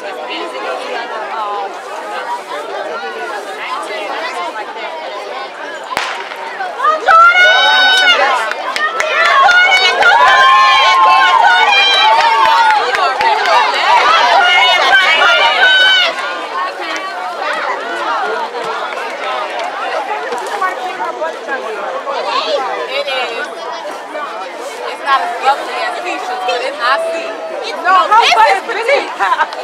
It's not as lovely as Keisha's, but it's not seen. No, but it's pretty.